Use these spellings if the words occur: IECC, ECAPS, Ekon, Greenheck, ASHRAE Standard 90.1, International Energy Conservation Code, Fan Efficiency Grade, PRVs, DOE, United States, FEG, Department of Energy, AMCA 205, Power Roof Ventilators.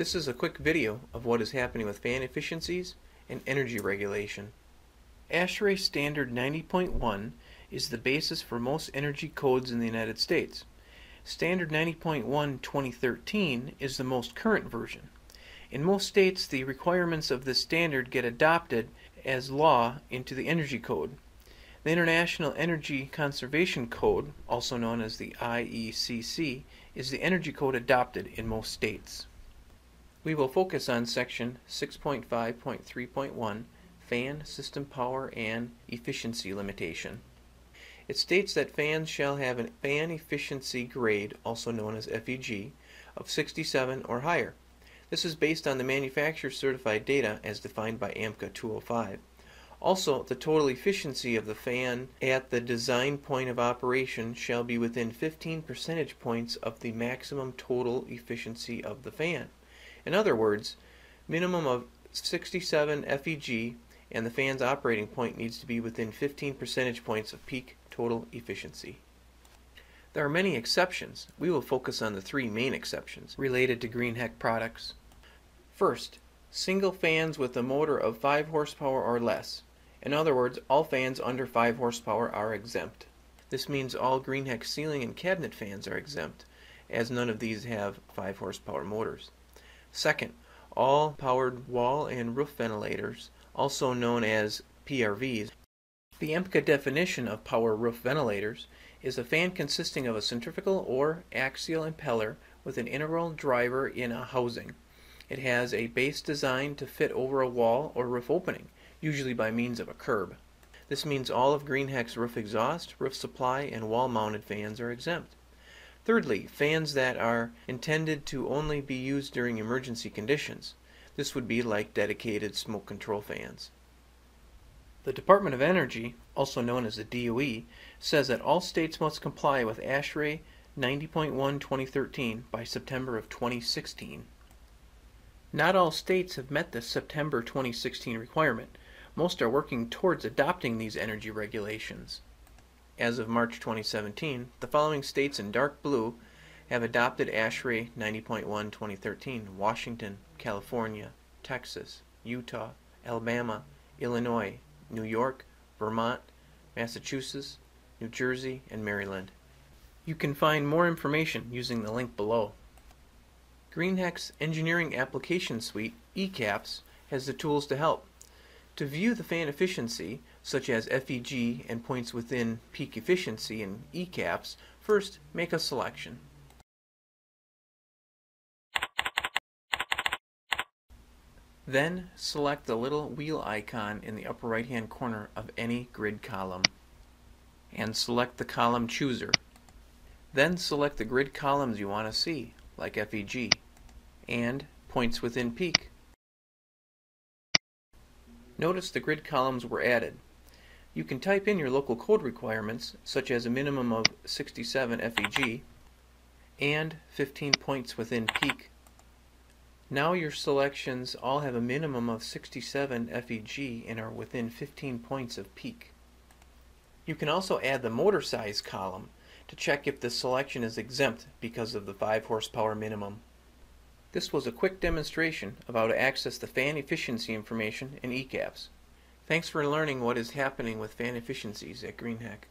This is a quick video of what is happening with fan efficiencies and energy regulation. ASHRAE Standard 90.1 is the basis for most energy codes in the United States. Standard 90.1 2013 is the most current version. In most states, the requirements of this standard get adopted as law into the energy code. The International Energy Conservation Code, also known as the IECC, is the energy code adopted in most states. We will focus on section 6.5.3.1, Fan System Power and Efficiency Limitation. It states that fans shall have a fan efficiency grade, also known as FEG, of 67 or higher. This is based on the manufacturer certified data as defined by AMCA 205. Also, the total efficiency of the fan at the design point of operation shall be within 15 percentage points of the maximum total efficiency of the fan. In other words, minimum of 67 FEG and the fan's operating point needs to be within 15 percentage points of peak total efficiency. There are many exceptions. We will focus on the three main exceptions related to Greenheck products. First, single fans with a motor of 5 horsepower or less. In other words, all fans under 5 horsepower are exempt. This means all Greenheck ceiling and cabinet fans are exempt, as none of these have 5 horsepower motors. Second, all powered wall and roof ventilators, also known as PRVs. The AMCA definition of power roof ventilators is a fan consisting of a centrifugal or axial impeller with an integral driver in a housing. It has a base design to fit over a wall or roof opening, usually by means of a curb. This means all of Greenheck's roof exhaust, roof supply, and wall-mounted fans are exempt. Thirdly, fans that are intended to only be used during emergency conditions. This would be like dedicated smoke control fans. The Department of Energy, also known as the DOE, says that all states must comply with ASHRAE 90.1 2013 by September of 2016. Not all states have met this September 2016 requirement. Most are working towards adopting these energy regulations. As of March 2017, the following states in dark blue have adopted ASHRAE 90.1 2013: Washington, California, Texas, Utah, Alabama, Illinois, New York, Vermont, Massachusetts, New Jersey, and Maryland. You can find more information using the link below. Greenheck's Engineering Application Suite, ECAPS, has the tools to help. To view the fan efficiency, such as FEG and points within peak efficiency in ECAPS, first make a selection. Then select the little wheel icon in the upper right hand corner of any grid column and select the column chooser. Then select the grid columns you want to see, like FEG and points within peak. Notice the grid columns were added. You can type in your local code requirements, such as a minimum of 67 FEG and 15 points within peak. Now your selections all have a minimum of 67 FEG and are within 15 points of peak. You can also add the motor size column to check if the selection is exempt because of the 5 horsepower minimum. This was a quick demonstration of how to access the fan efficiency information in ECAPS. Thanks for learning what is happening with fan efficiencies at Greenheck.